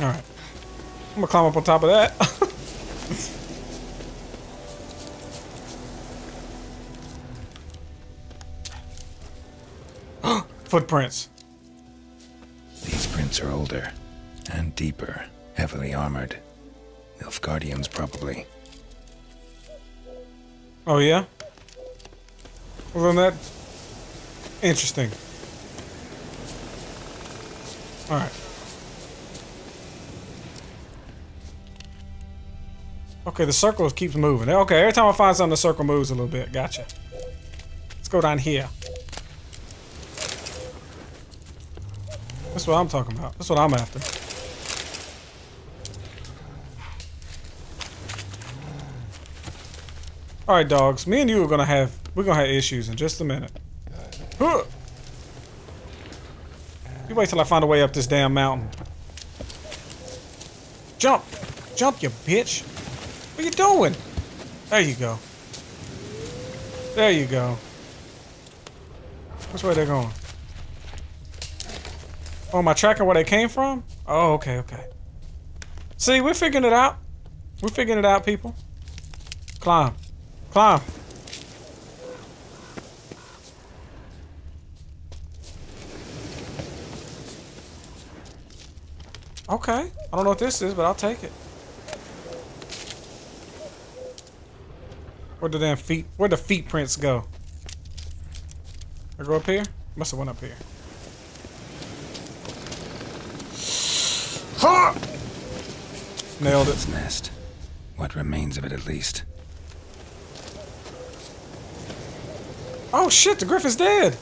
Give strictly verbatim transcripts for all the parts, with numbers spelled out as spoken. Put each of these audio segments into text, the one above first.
Alright. I'm gonna climb up on top of that. Footprints. These prints are older and deeper, heavily armored. Nilfgaardians, probably. Oh, yeah? Well, then that... Interesting. Alright. Okay, the circle keeps moving. Okay, every time I find something, the circle moves a little bit. Gotcha. Let's go down here. That's what I'm talking about. That's what I'm after. Alright, dogs. Me and you are gonna have... We're gonna have issues in just a minute. Huh. You wait till I find a way up this damn mountain. Jump! Jump, you bitch! What are you doing? There you go. There you go. Which way they're going? Oh, am I tracking where they came from? Oh, okay, okay. See, we're figuring it out. We're figuring it out, people. Climb. Climb. Okay. I don't know what this is, but I'll take it. Where'd the damn feet? Where'd the feet prints go? They go up here? Must have went up here. Ah! Nailed it. Nest. What remains of it, at least. Oh shit! The griffin's dead.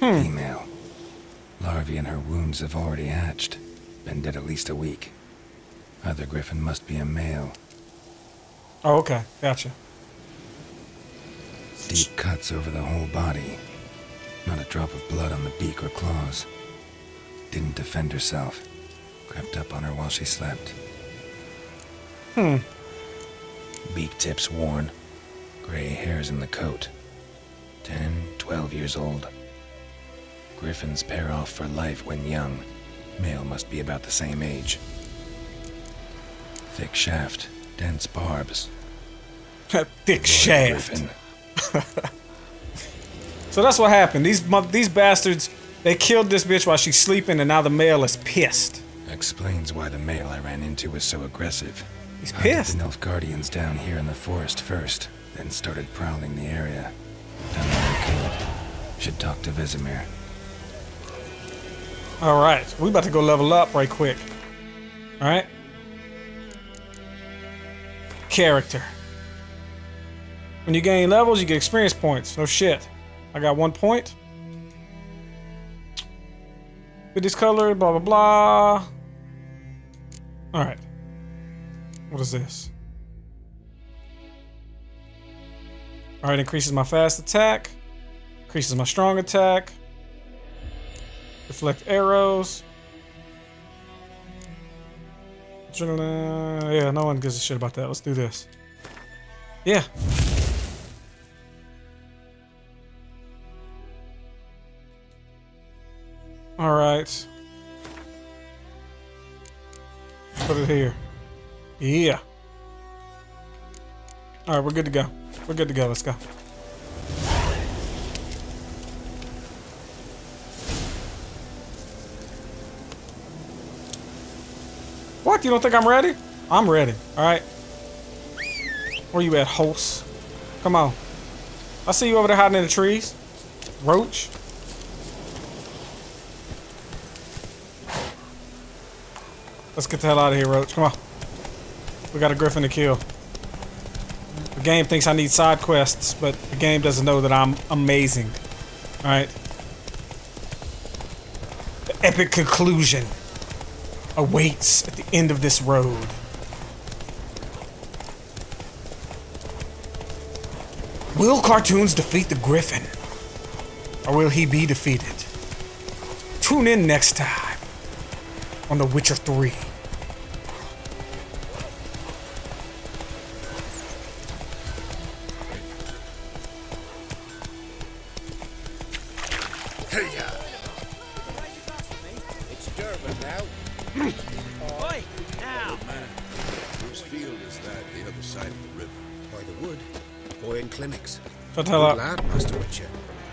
Hmm. Female. Larvae and her wounds have already hatched. Been dead at least a week. Other griffin must be a male. Oh, okay. Gotcha. Deep cuts over the whole body. Not a drop of blood on the beak or claws. Didn't defend herself. Crept up on her while she slept. Hmm. Beak tips worn. Gray hairs in the coat. Ten, twelve years old. Griffins pair off for life when young. Male must be about the same age. Thick shaft, dense barbs. Thick shaft. So that's what happened. These these bastards, they killed this bitch while she's sleeping, and now the male is pissed. Explains why the male I ran into was so aggressive. He's pissed. Hunted the Nilfgaardians down here in the forest first, then started prowling the area. Done what he could. Should talk to Vizimir. All right, we about to go level up right quick. All right. Character. When you gain levels, you get experience points. No shit. I got one point. With this color, blah, blah, blah. All right. What is this? All right, increases my fast attack. Increases my strong attack. Deflect arrows. Yeah, no one gives a shit about that. Let's do this. Yeah. Alright. Put it here. Yeah. Alright, we're good to go. We're good to go. Let's go. What? You don't think I'm ready? I'm ready. All right. Where you at, host? Come on. I see you over there hiding in the trees. Roach. Let's get the hell out of here, Roach. Come on. We got a griffin to kill. The game thinks I need side quests, but the game doesn't know that I'm amazing. All right. The epic conclusion awaits at the end of this road. Will cartoons defeat the griffin? Or will he be defeated? Tune in next time on The Witcher three. Hey-ya. But now? Boy, now! Whose field is that the other side of the river? By the wood, boy in clinics. Shut up. Lad, Master Witcher.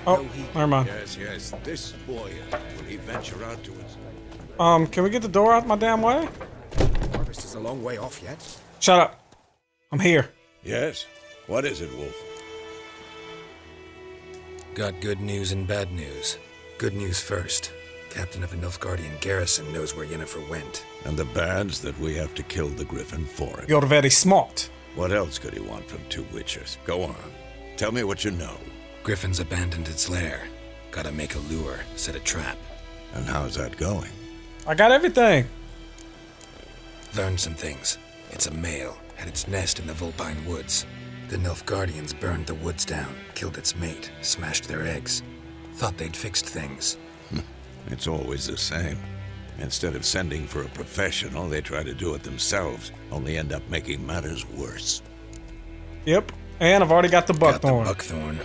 Oh, never mind. Yes, yes, this boy, will he venture out to us? Um, can we get the door out my damn way? Harvest is a long way off yet. Shut up. I'm here. Yes? What is it, Wolf? Got good news and bad news. Good news first. Captain of a Nilfgaardian garrison knows where Yennefer went. And the bad's that we have to kill the griffin for it. You're very smart. What else could he want from two witchers? Go on. Tell me what you know. Griffin's abandoned its lair. Gotta make a lure, set a trap. And how's that going? I got everything. Learned some things. It's a male. Had its nest in the vulpine woods. The Nilfgaardians burned the woods down, killed its mate, smashed their eggs. Thought they'd fixed things. It's always the same. Instead of sending for a professional, they try to do it themselves, only end up making matters worse. Yep, and I've already got the buckthorn. Got the buckthorn.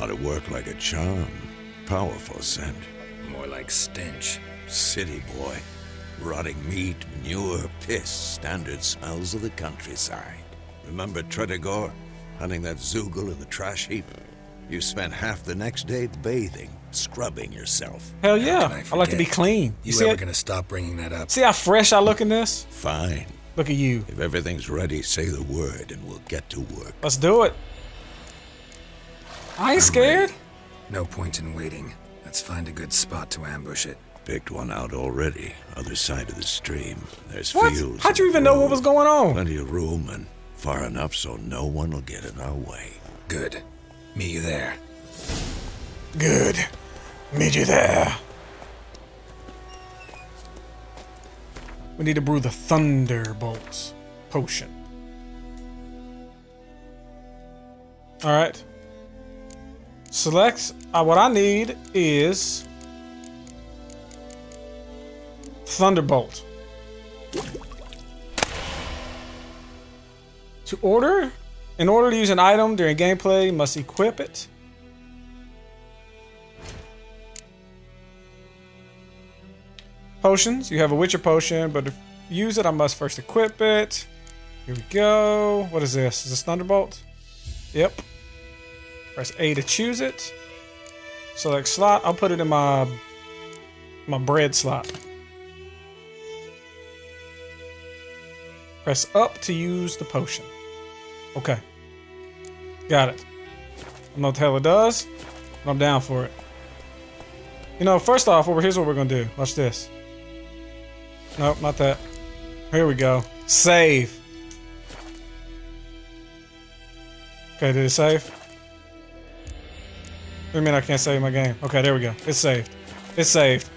Ought to work like a charm. Powerful scent. More like stench. City boy. Rotting meat, manure, piss, standard smells of the countryside. Remember Tredegor? Hunting that Zoogle in the trash heap? You spent half the next day bathing, scrubbing yourself. Hell yeah, I, I like to be clean. You, you ever gonna stop bringing that up? See how fresh I look in this? Fine. Look at you. If everything's ready, say the word and we'll get to work. Let's do it. I ain't I'm scared. Ready. No point in waiting. Let's find a good spot to ambush it. Picked one out already, other side of the stream. There's what? Fields. How'd you even road. know what was going on? Plenty of room and far enough so no one will get in our way. Good. Meet you there. Good. Meet you there. We need to brew the Thunderbolt's potion. Alright. Select. Uh, what I need is Thunderbolt. To order? In order to use an item during gameplay, you must equip it. Potions. You have a Witcher potion, but to use it, I must first equip it. Here we go. What is this? Is this Thunderbolt? Yep. Press A to choose it. Select slot. I'll put it in my, my bread slot. Press up to use the potion. Okay. Got it. I don't know what the hell it does, but I'm down for it. You know, first off, over here's what we're going to do. Watch this. Nope, not that. Here we go. Save. Okay, did it save? What do you mean I can't save my game? Okay, there we go. It's saved. It's saved.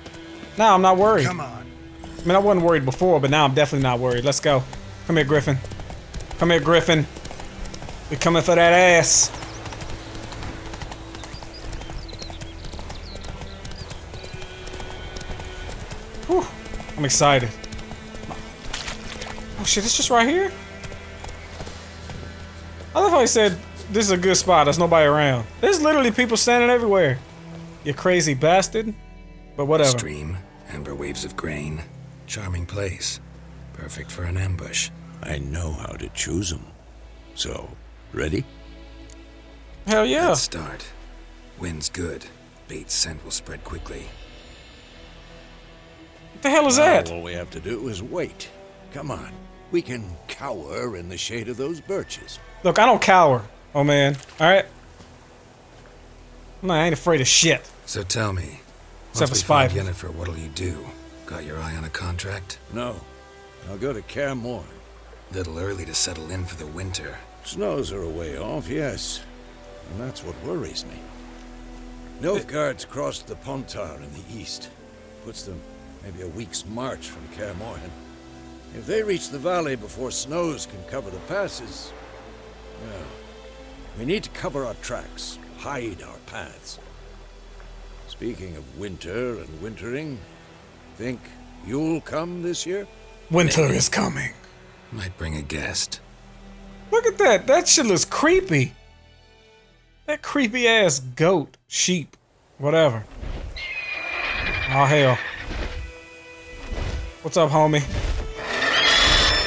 Now I'm not worried. Come on. I mean, I wasn't worried before, but now I'm definitely not worried. Let's go. Come here, Griffin. Come here, Griffin. We're coming for that ass. Whew. I'm excited. Oh shit, it's just right here? I love how he said, this is a good spot, there's nobody around. There's literally people standing everywhere. You crazy bastard. But whatever. Stream, amber waves of grain. Charming place. Perfect for an ambush. I know how to choose them. So, ready? Hell yeah! Let's start. Wind's good. Bait's scent will spread quickly. What the hell is that? All we have to do is wait. Come on. We can cower in the shade of those birches. Look, I don't cower. Oh man. Alright? No, I ain't afraid of shit. So tell me, except for spy. Yennefer, what'll you do? Got your eye on a contract? No. I'll go to Kaer Morhen. Little early to settle in for the winter. Snows are a way off, yes. And that's what worries me. Nilfgaard's crossed the Pontar in the east. Puts them maybe a week's march from Kaer Morhen. If they reach the valley before snows can cover the passes, well, we need to cover our tracks, hide our paths. Speaking of winter and wintering, think you'll come this year? Winter is coming. Might bring a guest. Look at that. That shit looks creepy. That creepy ass goat, sheep, whatever. Oh hell. What's up, homie?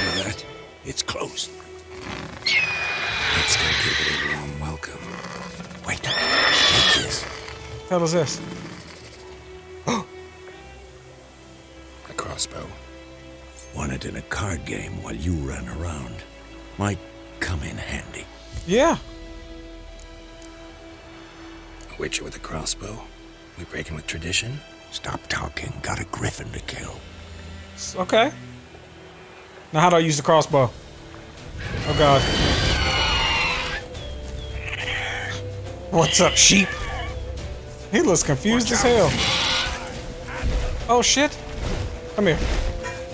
Hear that? It's closed. Let's go give it a warm welcome. Wait. Take this. What the hell is this? A crossbow. Won it in a card game while you ran around. Might come in handy. Yeah. A witcher with a crossbow. We breaking with tradition? Stop talking. Got a griffin to kill. Okay. Now how do I use the crossbow? Oh god. What's up, sheep? He looks confused as hell. Oh shit. Come here.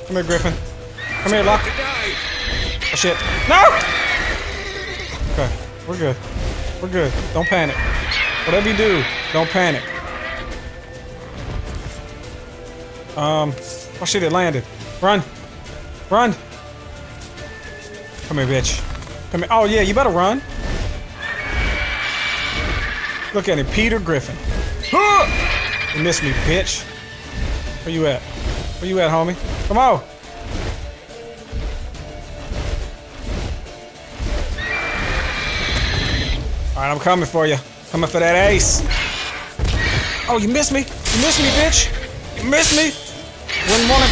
Come here, griffin. Come here, Locke. Oh shit. No! Okay. We're good. We're good. Don't panic. Whatever you do, don't panic. Um, oh shit, it landed. Run! Run! Come here, bitch. Come here. Oh yeah, you better run. Look at him, Peter Griffin. Ah! You missed me, bitch. Where you at? Where you at, homie? Come on! Alright, I'm coming for you. Coming for that ace. Oh, you missed me. You missed me, bitch. You missed me. Wouldn't want to.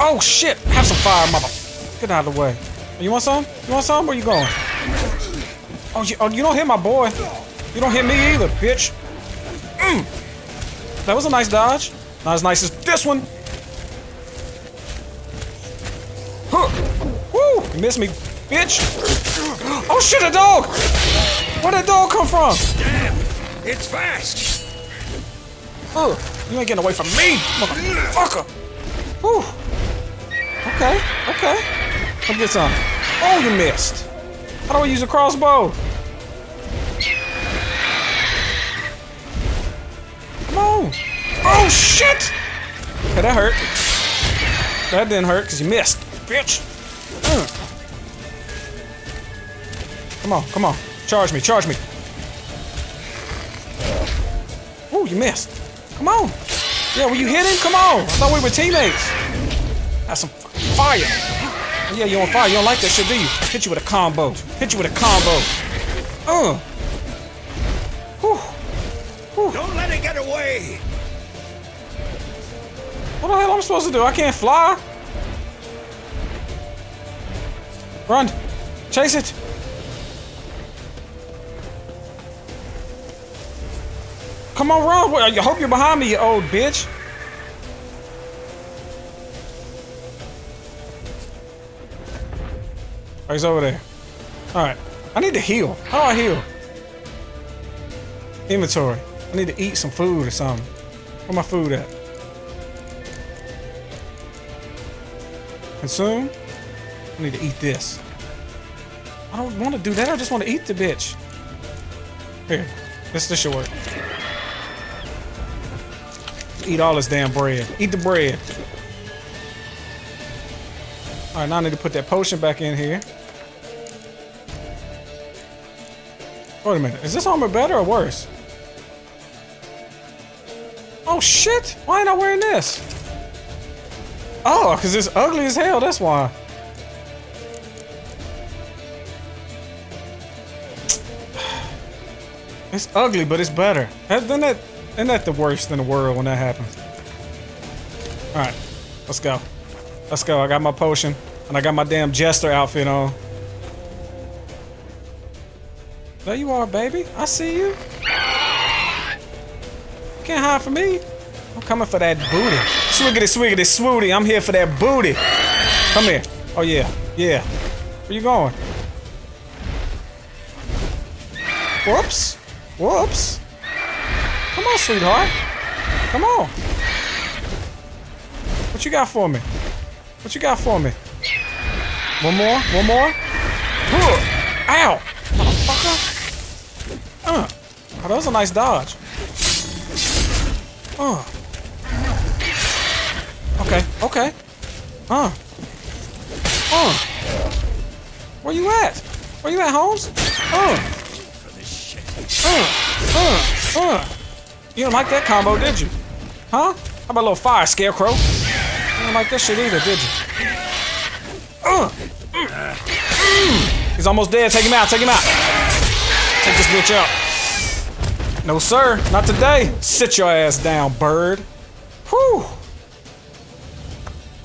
Oh shit! Have some fire, mother. Get out of the way. You want some? You want some? Where you going? Oh, you, oh, you don't hit my boy. You don't hit me either, bitch. Mm. That was a nice dodge. Not as nice as this one. Huh. Woo! You missed me, bitch. Oh shit! A dog. Where'd that dog come from? Damn! It's fast. Oh, you ain't getting away from me, motherfucker. Whew. Okay, okay. I'll get some. Oh, you missed. How do I use a crossbow? Come on. Oh, shit! Okay, that hurt. That didn't hurt because you missed, bitch. Mm. Come on, come on. Charge me, charge me. Oh, you missed. Come on. Yeah, when you hit him, come on. I thought we were teammates. That's some fire. Yeah, you're on fire. You don't like that shit, do you? Hit you with a combo. Hit you with a combo. Uh. Whew. Whew. Don't let it get away. What the hell am I supposed to do? I can't fly. Run. Chase it. Come on, run. I hope you're behind me, you old bitch. Oh, he's over there. Alright. I need to heal. How do I heal? Inventory. I need to eat some food or something. Where my food at? Consume? I need to eat this. I don't want to do that. I just want to eat the bitch. Here. This, this should work. Eat all this damn bread. Eat the bread. Alright, now I need to put that potion back in here. Wait a minute. Is this armor better or worse? Oh shit! Why ain't I wearing this? Oh, because it's ugly as hell, that's why. It's ugly, but it's better. Isn't that, isn't that the worst in the world when that happens? Alright, let's go. Let's go. I got my potion. And I got my damn jester outfit on. There you are, baby. I see you. You can't hide from me. I'm coming for that booty. Swiggity, swiggity, swooty. I'm here for that booty. Come here. Oh, yeah. Yeah. Where you going? Whoops. Whoops. Come on, sweetheart. Come on. What you got for me? What you got for me? One more? One more? Ugh. Ow! Motherfucker! Uh. Oh, that was a nice dodge. Uh. Okay, okay. Uh. Uh. Where you at? Where you at, Holmes? Uh. Uh. Uh. Uh. You didn't like that combo, did you? Huh? How about a little fire, Scarecrow? You don't like this shit either, did you? Uh, mm, mm. He's almost dead. Take him out. Take him out. Take this bitch out. No, sir. Not today. Sit your ass down, bird. Whew.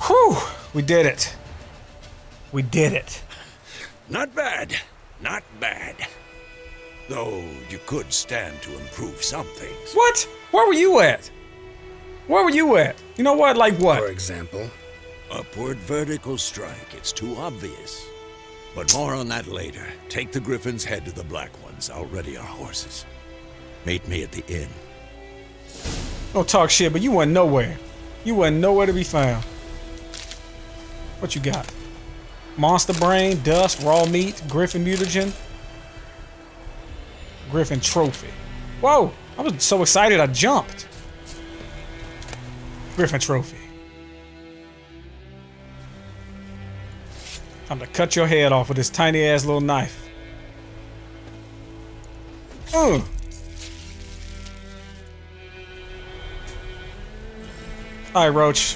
Whew. We did it. We did it. Not bad. Not bad. Though you could stand to improve some things. What? Where were you at? Where were you at? You know what? Like what? For example, upward vertical strike. It's too obvious. But more on that later. Take the griffin's head to the black ones. I'll ready our horses. Meet me at the inn. Don't talk shit, but you weren't nowhere. You weren't nowhere to be found. What you got? Monster brain, dust, raw meat, griffin mutagen, griffin trophy. Whoa! I was so excited I jumped. Griffin trophy. I'm gonna cut your head off with this tiny ass little knife. Mm. All right, Roach.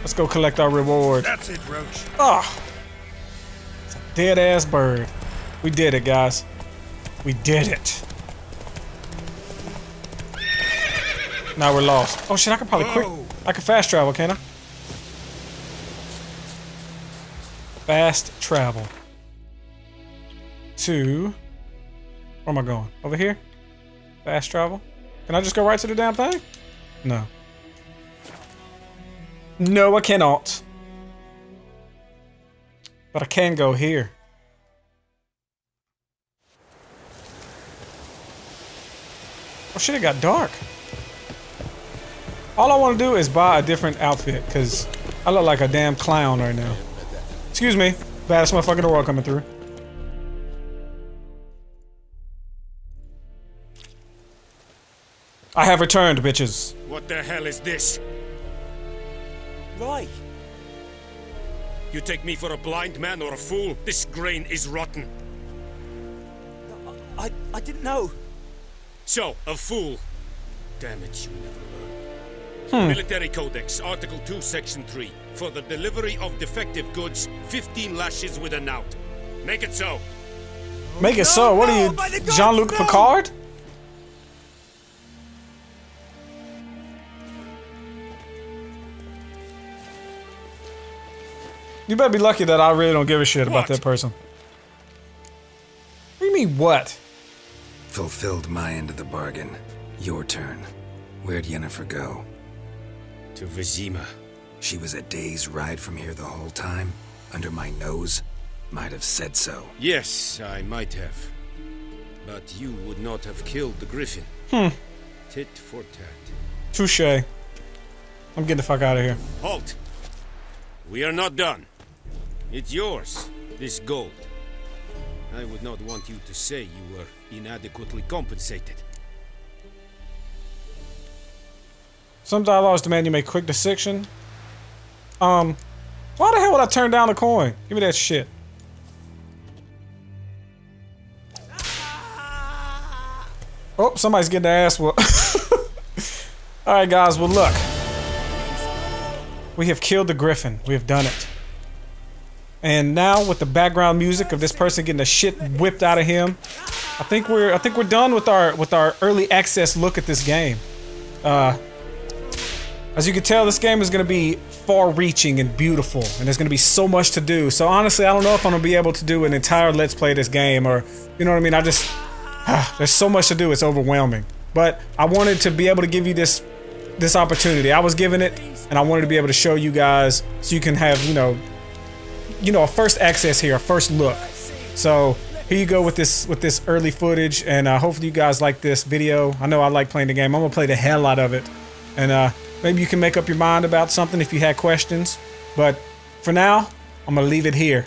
Let's go collect our reward. That's it, Roach. Ah. Dead ass bird. We did it, guys. We did it. Now we're lost. Oh shit, I can probably quick. I can fast travel, can I? Fast travel. To. Where am I going? Over here? Fast travel? Can I just go right to the damn thing? No. No, I cannot. But I can go here. Oh shit, it got dark. All I want to do is buy a different outfit, because I look like a damn clown right now. Excuse me. Baddest motherfucker in the world coming through. I have returned, bitches. What the hell is this? Why? You take me for a blind man or a fool? This grain is rotten. I, I, I didn't know. So, a fool. Damn it, you never learn. Hmm. Military Codex, Article two, Section three. For the delivery of defective goods, fifteen lashes with a knout. Make it so. Make it no, so? What no, are you, Jean-Luc no. Picard? You better be lucky that I really don't give a shit what? about that person. What do you mean, what? Fulfilled my end of the bargain. Your turn. Where'd Yennefer go? To Vizima. She was a day's ride from here the whole time? Under my nose? Might have said so. Yes, I might have. But you would not have killed the griffin. Hmm. Tit for tat. Touche. I'm getting the fuck out of here. Halt! We are not done. It's yours, this gold. I would not want you to say you were inadequately compensated. Some dialogues demand you make quick decision. Um, why the hell would I turn down the coin? Give me that shit. Oh, somebody's getting their ass whooped. All right, guys. Well, look. We have killed the griffin. We have done it. And now with the background music of this person getting the shit whipped out of him, I think we're I think we're done with our with our early access look at this game. Uh, as you can tell, this game is going to be far-reaching and beautiful, and there's going to be so much to do. So honestly, I don't know if I'm going to be able to do an entire Let's Play this game, or you know what I mean. I just uh, there's so much to do. It's overwhelming. But I wanted to be able to give you this. This opportunity I was given it, and I wanted to be able to show you guys so you can have, you know, you know, a first access here, a first look. So here you go with this with this early footage, and uh, hopefully you guys like this video. I know I like playing the game. I'm gonna play the hell out of it, and uh, maybe you can make up your mind about something if you had questions. But for now, I'm gonna leave it here,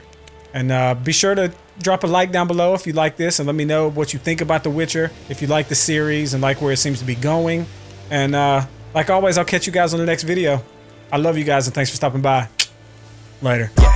and uh, be sure to drop a like down below if you like this, and let me know what you think about The Witcher, if you like the series and like where it seems to be going. And uh, like always, I'll catch you guys on the next video. I love you guys, and thanks for stopping by. Later. Yeah.